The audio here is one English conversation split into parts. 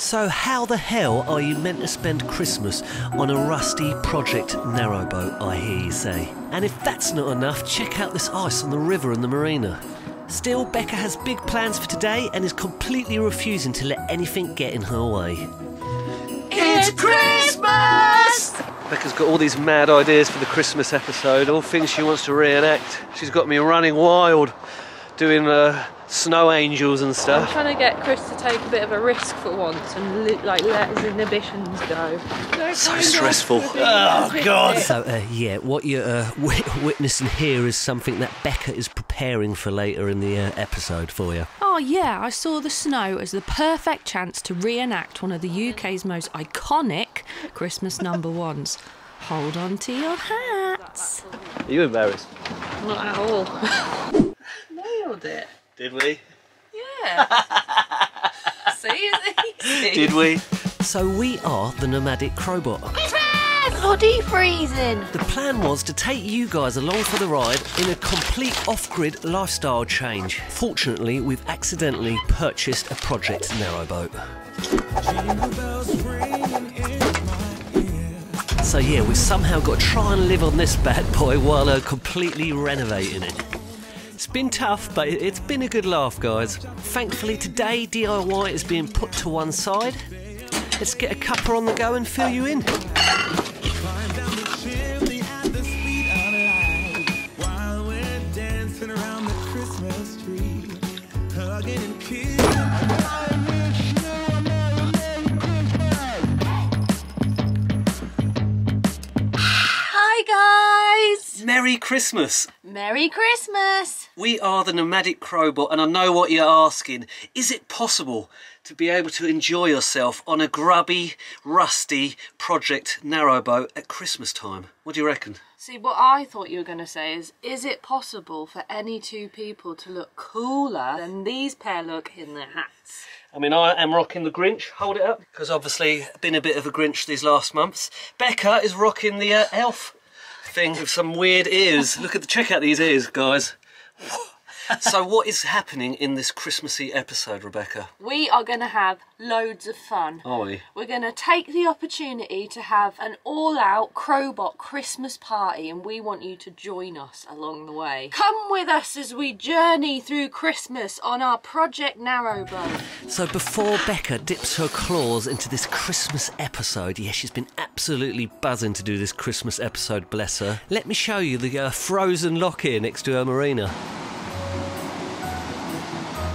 So how the hell are you meant to spend Christmas on a rusty project narrowboat, I hear you say? And if that's not enough, check out this ice on the river and the marina. Still, Becca has big plans for today and is completely refusing to let anything get in her way. It's Christmas! Becca's got all these mad ideas for the Christmas episode, all things she wants to reenact. She's got me running wild, doing snow angels and stuff. I'm trying to get Chris to take a bit of a risk for once and like let his inhibitions go. So stressful. Oh God. So yeah, what you're witnessing here is something that Becca is preparing for later in the episode for you. Oh yeah, I saw the snow as the perfect chance to reenact one of the UK's most iconic Christmas number ones. Hold on to your hats. Are you embarrassed? Not at all. Nailed it. Did we? Yeah. See, it's easy. Did we? So we are the Nomadic Crobot. Christmas! Body freezing! The plan was to take you guys along for the ride in a complete off-grid lifestyle change. Fortunately, we've accidentally purchased a project narrowboat. So yeah, we've somehow got to try and live on this bad boy while completely renovating it. It's been tough, but it's been a good laugh, guys. Thankfully, today DIY is being put to one side. Let's get a cuppa on the go and fill you in. Hi, guys! Merry Christmas! Merry Christmas! We are the Nomadic Crobot, and I know what you're asking. Is it possible to be able to enjoy yourself on a grubby, rusty project narrowboat at Christmas time? What do you reckon? See, what I thought you were going to say is it possible for any two people to look cooler than these pair look in their hats? I mean, I am rocking the Grinch. Hold it up. Because obviously, been a bit of a Grinch these last months. Becca is rocking the elf thing with some weird ears. Look at the, check out these ears, guys. So what is happening in this Christmassy episode, Rebecca? We are going to have loads of fun. Are we? We're going to take the opportunity to have an all-out Crobot Christmas party, and we want you to join us along the way. Come with us as we journey through Christmas on our Project Narrowboat. So before Becca dips her claws into this Christmas episode, yeah, she's been absolutely buzzing to do this Christmas episode, bless her. Let me show you the frozen lock here next to her marina.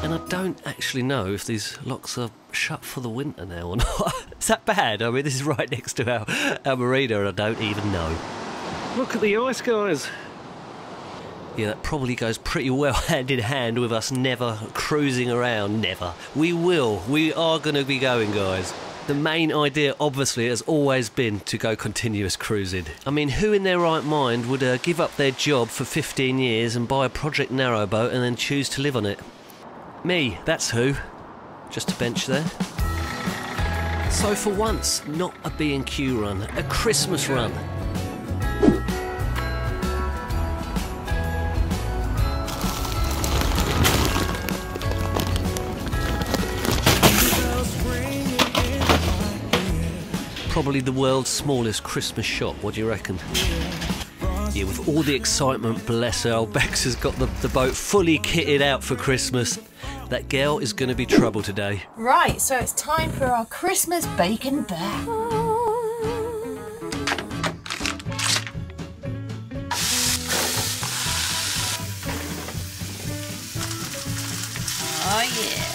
And I don't actually know if these locks are shut for the winter now or not. Is that bad? I mean, this is right next to our marina and I don't even know. Look at the ice, guys. Yeah, that probably goes pretty well hand in hand with us never cruising around, never. We are going to be going, guys. The main idea, obviously, has always been to go continuous cruising. I mean, who in their right mind would give up their job for 15 years and buy a project narrowboat and then choose to live on it? Me, that's who. Just a bench there. So for once, not a B&Q run, a Christmas run. Probably the world's smallest Christmas shop, what do you reckon? Yeah, with all the excitement, bless her, old Bex has got the boat fully kitted out for Christmas. That girl is going to be trouble today. Right, so it's time for our Christmas bacon bag. Oh yeah,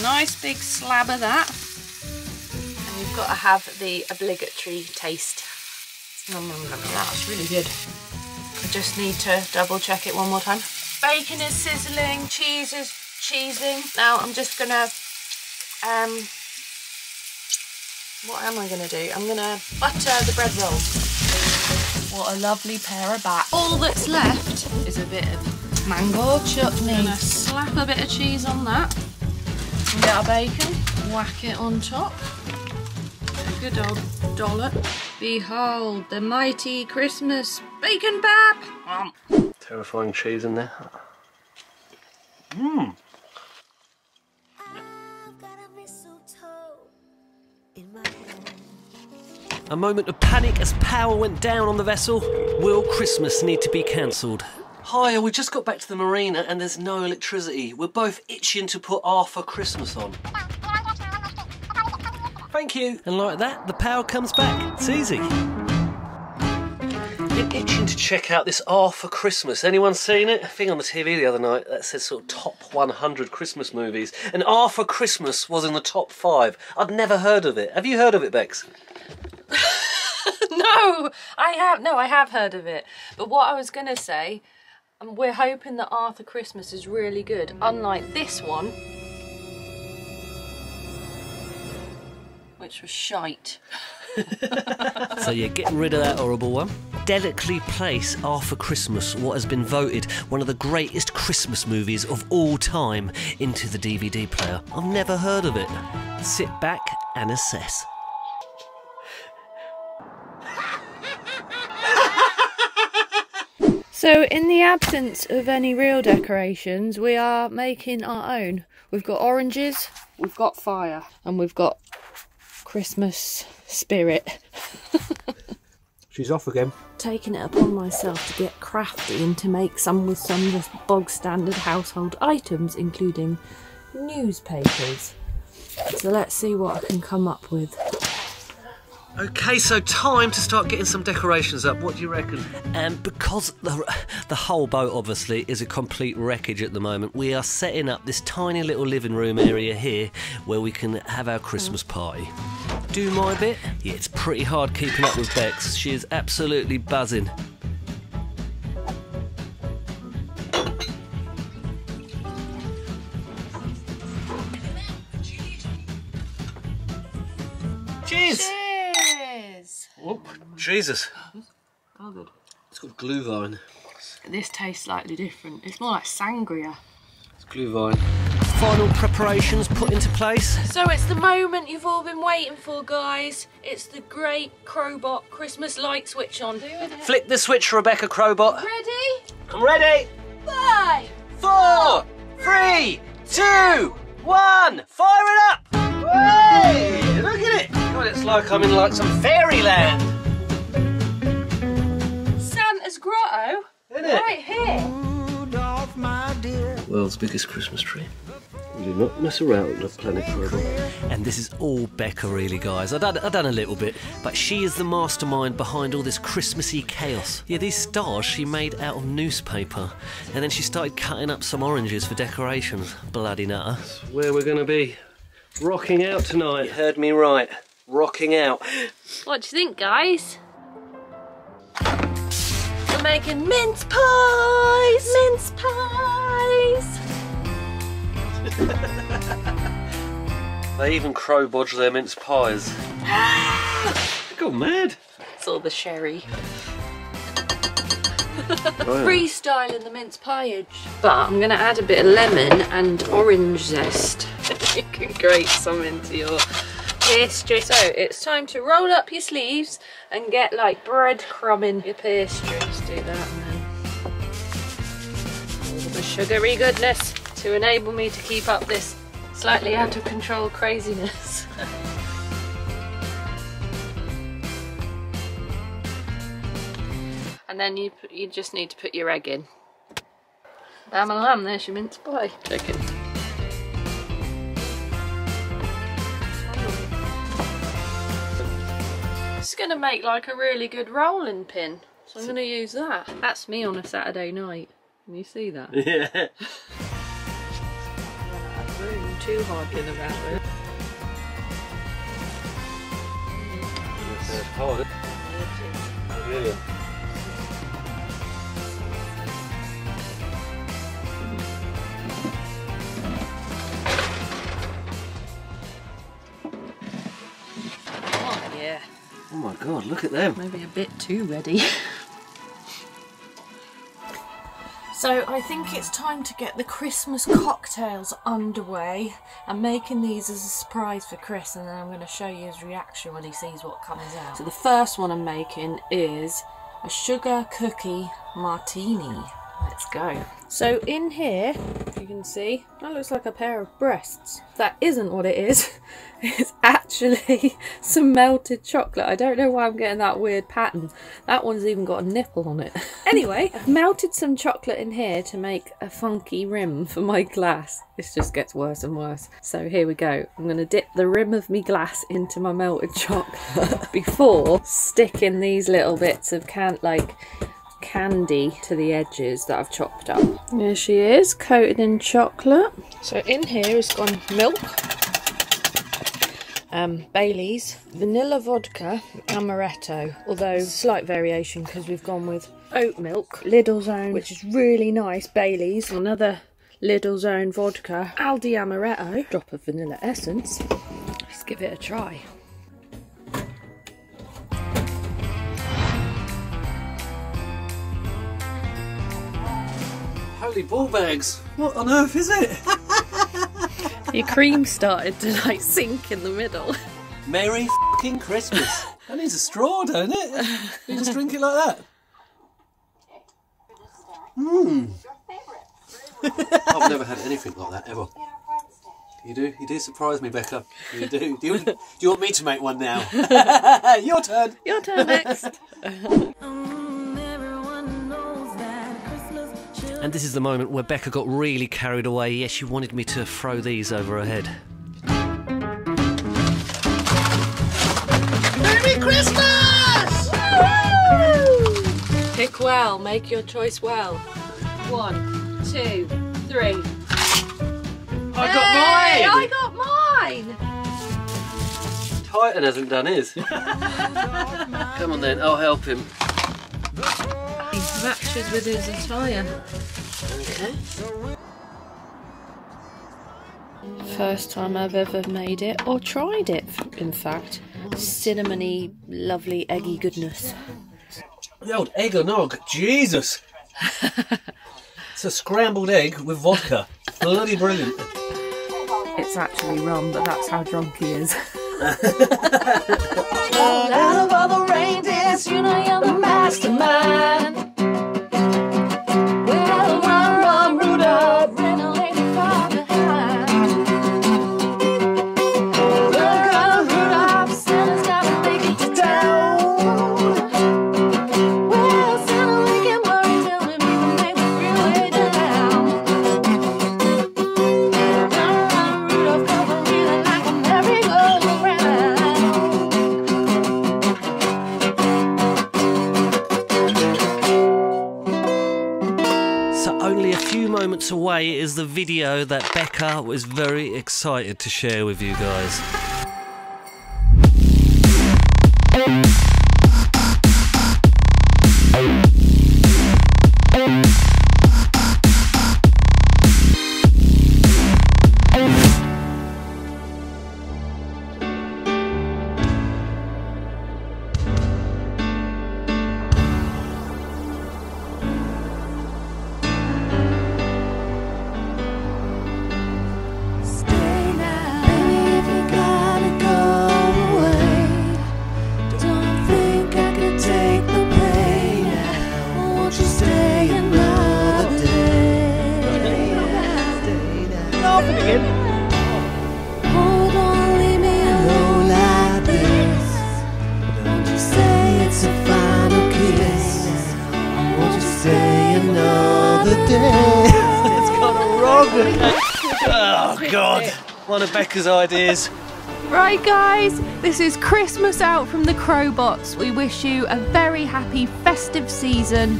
a nice big slab of that. And you've got to have the obligatory taste. That's really good. I just need to double check it one more time. Bacon is sizzling, cheese is cheesing. Now I'm just gonna, what am I gonna do? I'm gonna butter the bread rolls. What a lovely pair of bats. All that's left is a bit of mango chutney. I'm gonna slap a bit of cheese on that. And get our bacon, whack it on top. Good old dollop. Behold the mighty Christmas bacon bap. Terrifying cheese in there. Mmm. A moment of panic as power went down on the vessel. Will Christmas need to be cancelled? Hiya, we just got back to the marina and there's no electricity. We're both itching to put Arthur Christmas on. Thank you. And like that, the power comes back. It's easy. I'm itching to check out this Arthur Christmas. Anyone seen it? I think on the TV the other night that says sort of top 100 Christmas movies. And Arthur Christmas was in the top 5. I'd never heard of it. Have you heard of it, Bex? No, I have. No, I have heard of it. But what I was going to say, we're hoping that Arthur Christmas is really good, unlike this one, which was shite. So yeah, get rid of that horrible one. Delicately place Arthur Christmas, what has been voted one of the greatest Christmas movies of all time, into the DVD player. I've never heard of it. Sit back and assess. So in the absence of any real decorations, we are making our own. We've got oranges, we've got fire, and we've got Christmas spirit. She's off again. Taking it upon myself to get crafty and to make some with some just bog standard household items, including newspapers. So let's see what I can come up with. Okay, so time to start getting some decorations up. What do you reckon? Because the whole boat obviously is a complete wreckage at the moment, we are setting up this tiny little living room area here where we can have our Christmas party. Do my bit? Yeah, it's pretty hard keeping up with Bex. She is absolutely buzzing. Cheers! Oh, Jesus. Oh, good. It's called glühwein. This tastes slightly different. It's more like sangria. It's glühwein. Final preparations put into place. So it's the moment you've all been waiting for, guys. It's the great Crobot Christmas light switch on. Flick the switch, Rebecca Crobot. Ready? I'm ready. 5, 4, 3, 2, 1. Fire it up. Hey, look at it. God, it's like I'm in like some fairyland. Santa's grotto, isn't it? Right here. World's biggest Christmas tree. We do not mess around with the planet forever. And this is all Becca, really, guys. I've done a little bit, but she is the mastermind behind all this Christmassy chaos. Yeah, these stars she made out of newspaper, and then she started cutting up some oranges for decorations. Bloody nutter. That's where we're going to be. Rocking out tonight. You heard me right. Rocking out. What do you think, guys? We're making mince pies! Mince pies! They even crow-bodge their mince pies. They got mad. It's all the sherry. Freestyling the mince pieage. But I'm going to add a bit of lemon and orange zest. You can grate some into your pastry. So it's time to roll up your sleeves and get like breadcrumbing your pastries. Do that and then all the sugary goodness to enable me to keep up this slightly out of control craziness. And then you just need to put your egg in. Bam and lamb, there's your mince pie. Chicken. It's going to make like a really good rolling pin, so I'm going to use that. That's me on a Saturday night. Can you see that? Yeah. I'm too hard in about it. It's hard, isn't it? Brilliant. Oh my God, look at them. Maybe a bit too ready. So I think it's time to get the Christmas cocktails underway. I'm making these as a surprise for Chris, and then I'm going to show you his reaction when he sees what comes out. So the first one I'm making is a sugar cookie martini. Let's go. So in here you can see, that looks like a pair of breasts. That isn't what it is. It's actually some melted chocolate. I don't know why I'm getting that weird pattern. That one's even got a nipple on it. Anyway, I've melted some chocolate in here to make a funky rim for my glass. This just gets worse and worse. So here we go. I'm going to dip the rim of my glass into my melted chocolate before sticking these little bits of candy to the edges that I've chopped up. There she is, coated in chocolate. So in here has gone milk, Baileys, vanilla vodka, amaretto, although slight variation because we've gone with oat milk, Lidl's own, which is really nice, Baileys, another Lidl's own vodka, Aldi amaretto, drop of vanilla essence. Let's give it a try. Holy ball bags, what on earth is it? Your cream started to like sink in the middle. Merry f***ing Christmas. That needs a straw, don't it? You just drink it like that. Mmm. I've never had anything like that ever. You do? You do surprise me, Becca. You do. Do you want me to make one now? Your turn. Your turn next. And this is the moment where Becca got really carried away. Yes, she wanted me to throw these over her head. Merry Christmas! Woo! Pick well, make your choice well. 1, 2, 3. I got mine! Titan hasn't done his. Come on then, I'll help him. He matches with his attire. Okay. First time I've ever made it, or tried it, in fact. Cinnamony, lovely, eggy goodness. The old egg and nog, Jesus! It's a scrambled egg with vodka. Bloody brilliant. It's actually rum, but that's how drunk he is. Out of all the reindeers, you know you're the mastermind. Away is the video that Becca was very excited to share with you guys. One of Becca's ideas. Right guys, this is Christmas Out from the Crobots. We wish you a very happy festive season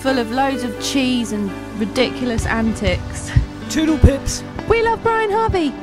full of loads of cheese and ridiculous antics. Toodle pips. We love Brian Harvey.